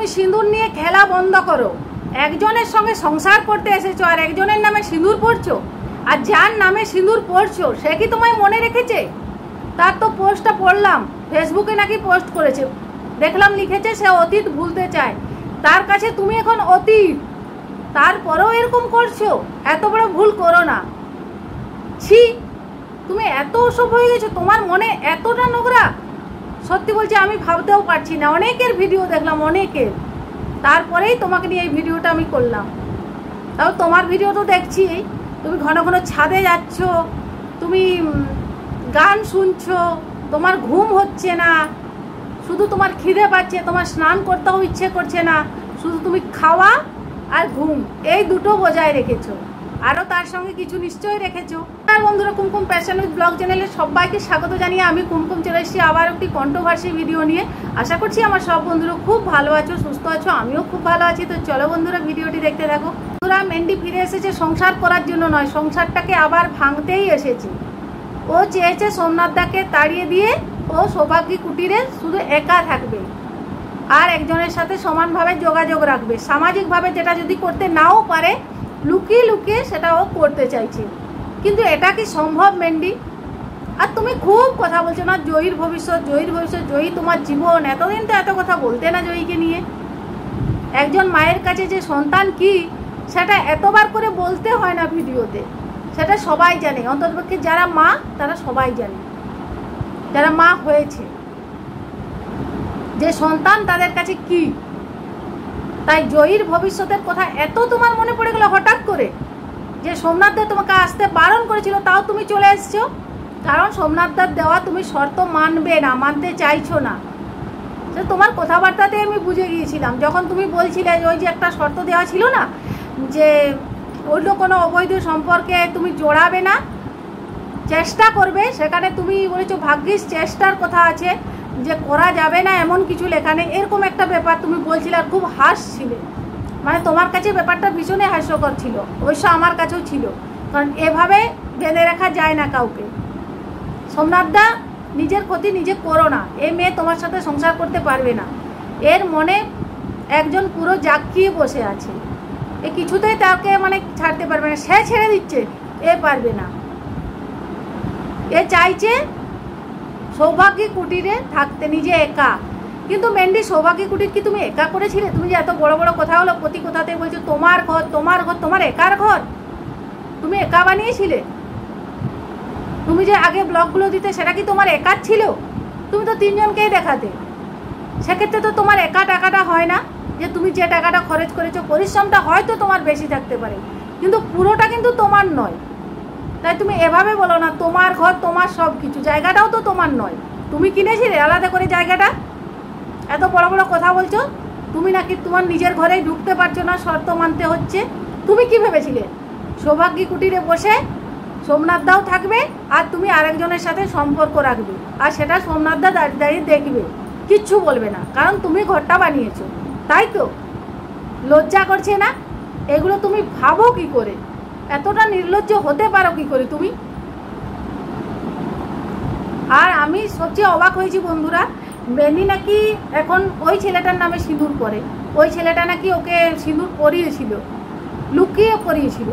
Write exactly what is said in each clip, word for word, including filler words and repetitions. तुम सिंदूर निये खेला बंद करो। एकजनेर संगे संसार करते एसेछो आर एकजनेर नामे सिंदूर पड़छो आर जार नामे सिंदूर पड़छो से कि तुम्हारे मने रेखेछे? तार तो पोस्टटा पढ़लाम फेसबुके नाकि पोस्ट करेछे, देखलाम लिखेछे से अतीत भुलते चाय। तार काछे तुमि एखन अतीत, तारपरेও एरকম করছো। এত বড় ভুল করো না। ছি, তুমি এত অসভ্য হয়ে গেছো, তোমার মনে এতটা নোংরা। সত্যি বলছি আমি ভাবতেও পারছি না। অনেকের ভিডিও দেখলাম, অনেকের, তারপরেই তোমাকে নিয়ে এই ভিডিওটা আমি করলাম। তাও তোমার ভিডিও তো দেখছি, তুমি ঘন ঘন ছাদে যাচ্ছ, তুমি গান শুনছো, তোমার ঘুম হচ্ছে না, শুধু তোমার খিদে পাচ্ছে, তোমার স্নান করতেও ইচ্ছে করছে না, শুধু তুমি খাওয়া আর ঘুম এই দুটো বজায় রেখেছো। আরও তার সঙ্গে কিছু নিশ্চয়ই রেখেছো। আর বন্ধুরা, কুমকুম প্যাশন উইথ ব্লগ চ্যানেলে সবাইকে স্বাগত জানিয়ে আমি কুমকুম চলে এসেছি আবার একটি কন্ট্রোভার্সি ভিডিও নিয়ে। আশা করছি আমার সব বন্ধুরা খুব ভালো আছো, সুস্থ আছো, আমিও খুব ভালো আছি। তো চলো বন্ধুরা, ভিডিওটি দেখতে থাকো। বন্ধুরা, মেন্ডি ফিরে এসেছে সংসার করার জন্য নয়, সংসারটাকে আবার ভাঙতেই এসেছে। ও চেয়েছে সোমনাথ দাকে তাড়িয়ে দিয়ে ও সৌভাগ্যী কুটিরে শুধু একা থাকবে আর একজনের সাথে সমানভাবে যোগাযোগ রাখবে। সামাজিকভাবে যেটা যদি করতে নাও পারে, লুকিয়ে লুকিয়ে সেটাও করতে চাইছে। কিন্তু এটা কি সম্ভব মেন্ডি? আর তুমি খুব কথা বলছো না জয়ীর ভবিষ্যৎ, জয়ীর ভবিষ্যৎ, জয়ী তোমার জীবন। এতদিন তো এত কথা বলতে না জয়ীকে নিয়ে। একজন মায়ের কাছে যে সন্তান কি সেটা এতবার করে বলতে হয় না ভিডিওতে, সেটা সবাই জানে। অন্ততপক্ষে যারা মা তারা সবাই জানে, যারা মা হয়েছে যে সন্তান তাদের কাছে কি। তাই জয়ীর ভবিষ্যতের কথা এত তোমার মনে পড়ে গেল হঠাৎ করে যে সোমনাথদা তোমাকে আসতে বারণ করেছিল, তাও তুমি চলে এসছো। কারণ সোমনাথদার দেওয়া তুমি শর্ত মানবে না, মানতে চাইছো না, সে তোমার কথাবার্তাতে আমি বুঝে গিয়েছিলাম। যখন তুমি বলছিলে ওই যে একটা শর্ত দেওয়া ছিল না যে অন্য কোনো অবৈধ সম্পর্কে তুমি জড়াবে না, চেষ্টা করবে, সেখানে তুমি বলেছো ভাগ্যিস চেষ্টার কথা আছে, যে করা যাবে না এমন কিছু লেখা নেই, এরকম একটা ব্যাপার তুমি বলছিলে। আর খুব হাসছিলে, মানে তোমার কাছে ব্যাপারটা ভীষণই হাস্যকর ছিল। অবশ্য আমার কাছেও ছিল, কারণ এভাবে বেঁধে রাখা যায় না কাউকে। সোমনাথদা, নিজের ক্ষতি নিজে করো না। এ মেয়ে তোমার সাথে সংসার করতে পারবে না। এর মনে একজন পুরো জাগিয়ে বসে আছে, এ কিছুতেই তাকে মানে ছাড়তে পারবে না। সে ছেড়ে দিচ্ছে, এ পারবে না। এ চাইছে সৌভাগ্যী কুটিরে থাকতে নিজে একা। কিন্তু মেন্ডি, সৌভাগ্যী কুটির কি তুমি একা করেছিলে? তুমি যে এত বড় বড় কথা হলো, প্রতি কথাতেই বলছো তোমার ঘর, তোমার ঘর, তোমার একার ঘর, তুমি একা বানিয়েছিলে। তুমি যে আগে ব্লগগুলো দিতে সেটা কি তোমার একার ছিল? তুমি তো তিনজনকেই দেখাতে, সেক্ষেত্রে তো তোমার একা টাকাটা হয় না। যে তুমি যে টাকাটা খরচ করেছো, পরিশ্রমটা হয়তো তোমার বেশি থাকতে পারে, কিন্তু পুরোটা কিন্তু তোমার নয়। তাই তুমি এভাবে বলো না তোমার ঘর, তোমার সব কিছু। জায়গাটাও তো তোমার নয়, তুমি কিনেছিলে আলাদা করে জায়গাটা। এত বড় বড় কথা বলছো, তুমি নাকি তোমার নিজের ঘরেই ঢুকতে পারছো না, শর্ত মানতে হচ্ছে। তুমি কি ভেবেছিলে সৌভাগ্যী কুটিরে বসে সোমনাথদাও থাকবে আর তুমি আরেকজনের সাথে সম্পর্ক রাখবে, আর সেটা সোমনাথদা দাঁড়িয়ে দাঁড়িয়ে দেখবে, কিচ্ছু বলবে না, কারণ তুমি ঘরটা বানিয়েছো। তাই তো লজ্জা করছে না? এগুলো তুমি ভাবো কি করে? এতটা নির্লজ্জ হতে পারো কি করে তুমি? আর আমি সবচেয়ে অবাক হয়েছি বন্ধুরা, মেনি নাকি এখন ওই ছেলেটার নামে সিঁদুর পরে। ওই ছেলেটা নাকি ওকে সিঁদুর পরিয়েছিল, লুকিয়ে পরিয়েছিল।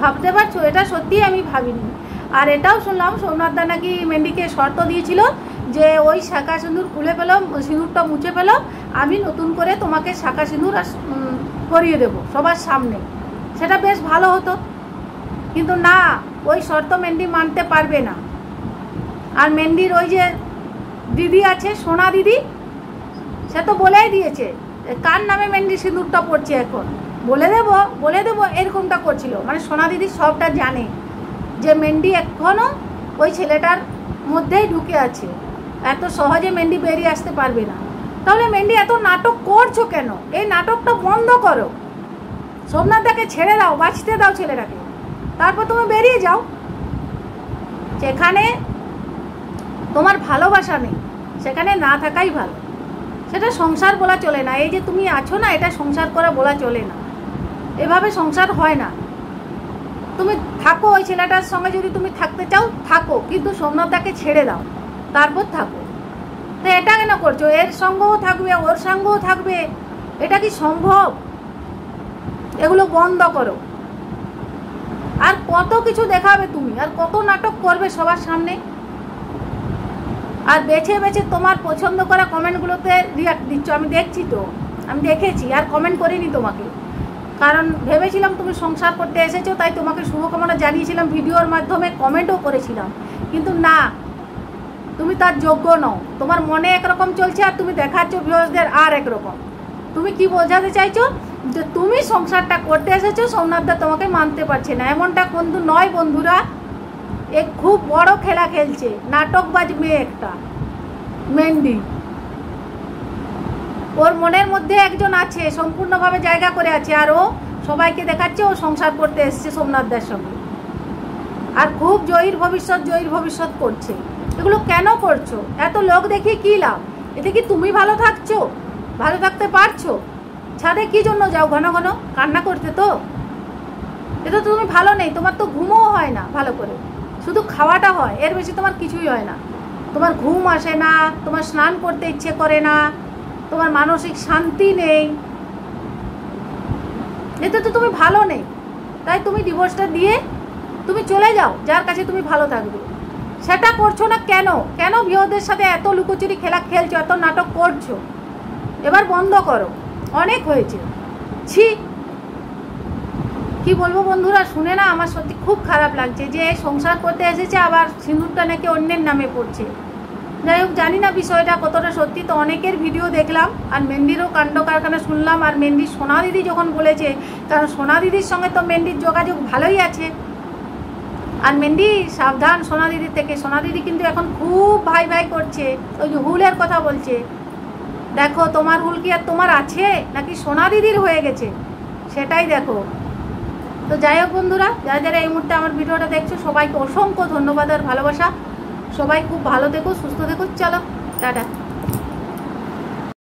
ভাবতে পারছো? এটা সত্যি আমি ভাবিনি। আর এটাও শুনলাম সোমনাথদা নাকি মেন্ডিকে শর্ত দিয়েছিল যে ওই শাঁখা সিঁদুর খুলে পেলো, সিঁদুরটা মুছে পেলো, আমি নতুন করে তোমাকে শাঁখা সিঁদুর পরিয়ে দেবো সবার সামনে, সেটা বেশ ভালো হতো। কিন্তু না, ওই শর্ত মেন্ডি মানতে পারবে না। আর মেন্ডির ওই যে দিদি আছে সোনা দিদি, সে তো বলেই দিয়েছে কার নামে মেন্ডি সিঁদুরটা পড়ছে, এখন বলে দেব বলে দেব এরকমটা করছিল। মানে সোনা দিদি সবটা জানে যে মেন্ডি এখনও ওই ছেলেটার মধ্যেই ঢুকে আছে, এত সহজে মেন্ডি বেরিয়ে আসতে পারবে না। তাহলে মেন্ডি এত নাটক করছো কেন? এই নাটকটা বন্ধ করো, সোমনাথদাকে ছেড়ে দাও, বাঁচতে দাও ছেলেটাকে, তারপর তুমি বেরিয়ে যাও। যেখানে তোমার ভালোবাসা নেই সেখানে না থাকাই ভালো। সেটা সংসার বলা চলে না। এই যে তুমি আছো না, এটা সংসার করা বলা চলে না। এভাবে সংসার হয় না। তুমি থাকো ওই ছেলেটার সঙ্গে, যদি তুমি থাকতে চাও থাকো, কিন্তু সোমনাথদাকে ছেড়ে দাও, তারপর থাকো। তো এটা কেন করছো? এর সঙ্গেও থাকবে, ওর সঙ্গেও থাকবে, এটা কি সম্ভব? এগুলো বন্ধ করো। আর কত কিছু দেখাবে তুমি, আর কত নাটক করবে সবার সামনে, আর বেছে বেছে তোমার পছন্দ করা কমেন্টগুলোতে রিঅ্যাক্ট দিচ্ছ। আমি দেখছি তো, আমি দেখেছি, আর কমেন্ট করিনি তোমাকে, কারণ ভেবেছিলাম তুমি সংসার করতে এসেছো, তাই তোমাকে শুভকামনা জানিয়েছিলাম ভিডিওর মাধ্যমে, কমেন্টও করেছিলাম। কিন্তু না, তুমি তার যোগ্য নও। তোমার মনে একরকম চলছে আর তুমি দেখাচ্ছ ভিউয়ার্সদের আর একরকম। তুমি কি বোঝাতে চাইছো? যে তুমি সংসারটা করতে এসেছো, সোমনাথদা তোমাকে মানতে পারছে না, এমনটা কিন্তু নয় বন্ধুরা। এক খুব বড় খেলা খেলছে, নাটকবাজ মেয়ে একটা, মেন্ডি। ওর মনের মধ্যে একজন আছে, সম্পূর্ণভাবে জায়গা করে আছে, আর ও সবাইকে দেখাচ্ছে ও সংসার করতে এসছে সোমনাথদার সঙ্গে, আর খুব জয়ীর ভবিষ্যৎ জয়ীর ভবিষ্যৎ করছে। এগুলো কেন করছো? এত লোক দেখিয়ে কী লাভ? এতে কি তুমি ভালো থাকছো? ভালো থাকতে পারছো? ছাদে কি জন্য যাও ঘন ঘন কান্না করতে? তো এতে তো তুমি ভালো নেই, তোমার তো ঘুমও হয় না ভালো করে, শুধু খাওয়াটা হয়, এর বেশি তোমার কিছুই হয় না। তোমার ঘুম আসে না, তোমার স্নান করতে ইচ্ছে করে না, তোমার মানসিক শান্তি নেই, এতে তো তুমি ভালো নেই। তাই তুমি ডিভোর্সটা দিয়ে তুমি চলে যাও যার কাছে তুমি ভালো থাকবে। সেটা করছো না কেন? কেন বিয়েদের সাথে এত লুকোচুরি খেলা খেলছো, এত নাটক করছো? এবার বন্ধ করো, অনেক হয়েছে। ছি, কি বলবো বন্ধুরা, শুনে না আমার সত্যি খুব খারাপ লাগছে যে সংসার করতে এসেছে, আবার সিঁদুরটা নাকি অন্যের নামে পড়ছে। যাই হোক, জানি না বিষয়টা কতটা সত্যি, তো অনেকের ভিডিও দেখলাম আর মেন্ডিরও কাণ্ড কারখানা শুনলাম। আর মেন্ডি সোনা দিদি যখন বলেছে, কারণ সোনা দিদির সঙ্গে তো মেন্ডির যোগাযোগ ভালোই আছে। আর মেন্ডি সাবধান সোনা দিদির থেকে, সোনা দিদি কিন্তু এখন খুব ভাই ভাই করছে, ওই যে হুলের কথা বলছে। দেখো তোমার হুল কি আর তোমার আছে, নাকি সোনা দিদির হয়ে গেছে, সেটাই দেখো। তো যাই হোক বন্ধুরা, যারা যারা এই মুহূর্তে আমার ভিডিওটা দেখছো সবাইকে অসংখ্য ধন্যবাদ আর ভালোবাসা। সবাই খুব ভালো থেকো, সুস্থ থেকো, চলো টাটা।